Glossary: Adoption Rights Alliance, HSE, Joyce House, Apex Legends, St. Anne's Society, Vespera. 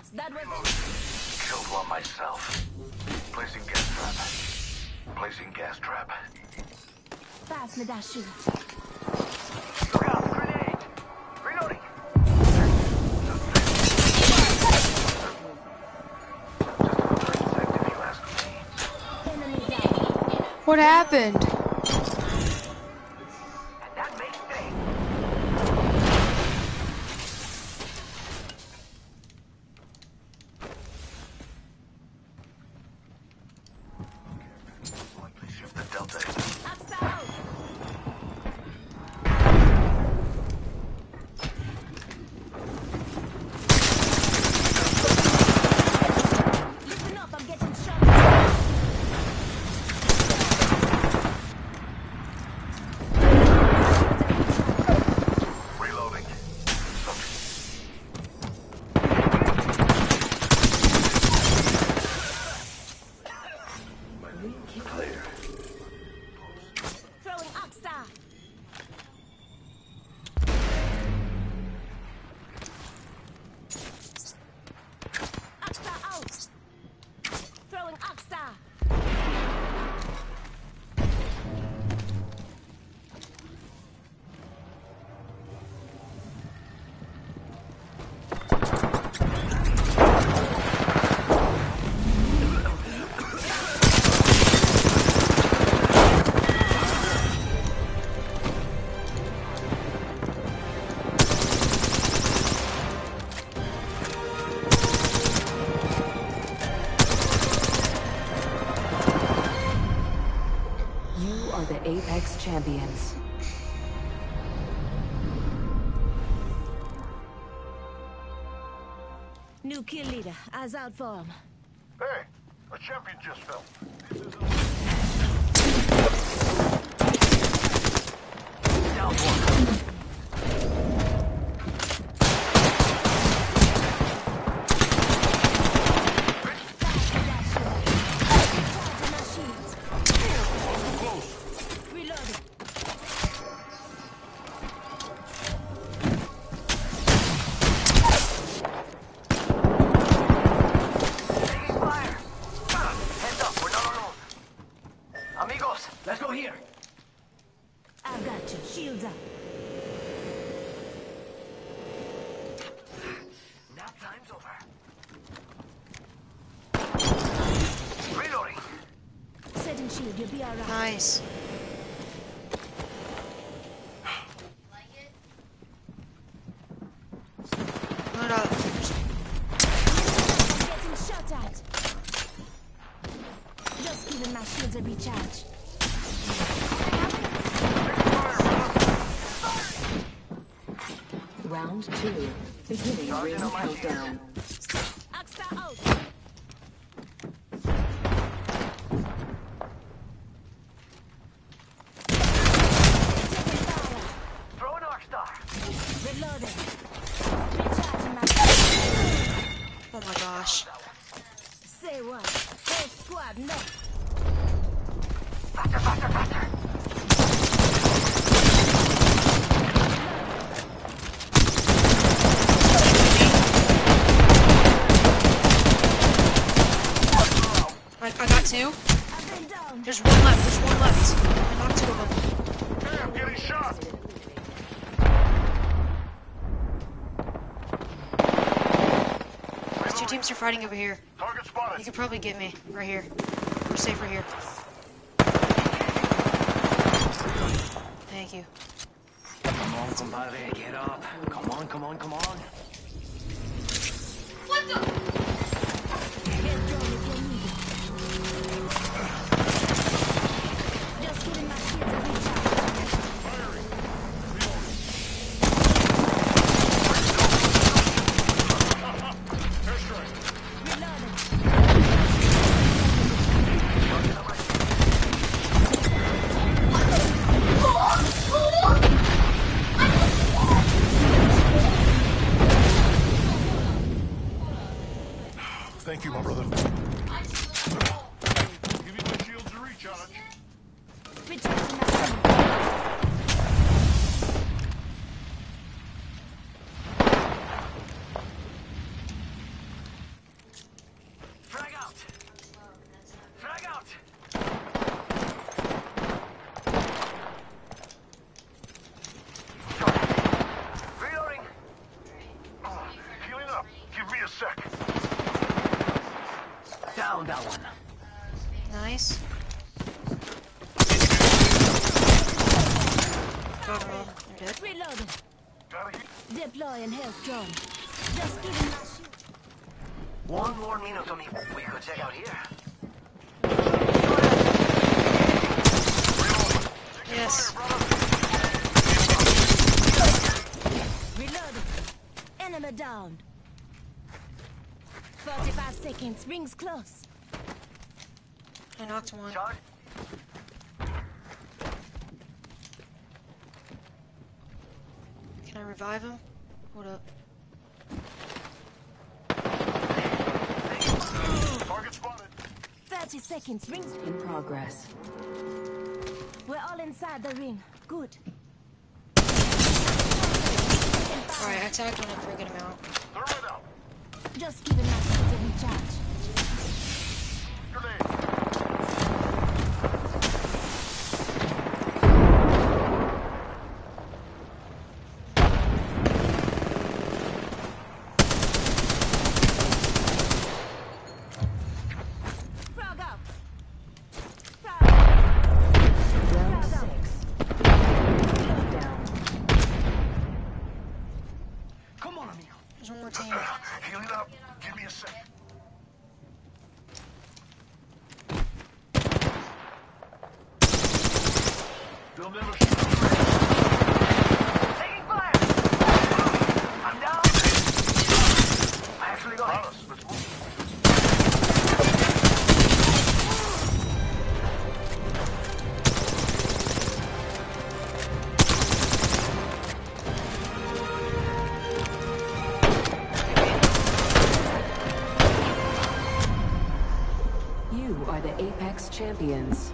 us. That was it. Killed one myself. Placing gas trap. Placing gas trap. Fast, Madashu. Look out, grenade. Reloading. What happened? Apex champions. New kill leader, eyes out for him. Hey, a champion just fell. This is a... Down one. Nice. Round 2. Beginning ring countdown. Two. There's one left. There's one left. I knocked 2 of them. Hey, I'm getting shot. There's 2 teams are fighting over here. Target spotted. You can probably get me right here. We're safe right here. Thank you. Come on, somebody, get up. Come on, come on, come on. What the? es. One more minute on me. We could check out here. Yes. Reload. Enemy down. 45 seconds. Rings close. I knocked one. Charge. Can I revive him? Hold up. Target spotted. 30 seconds. Rings in progress. We're all inside the ring. Good. Alright, I tagged one and freaking him out. Throw it out. Just give him a chance to recharge. Champions.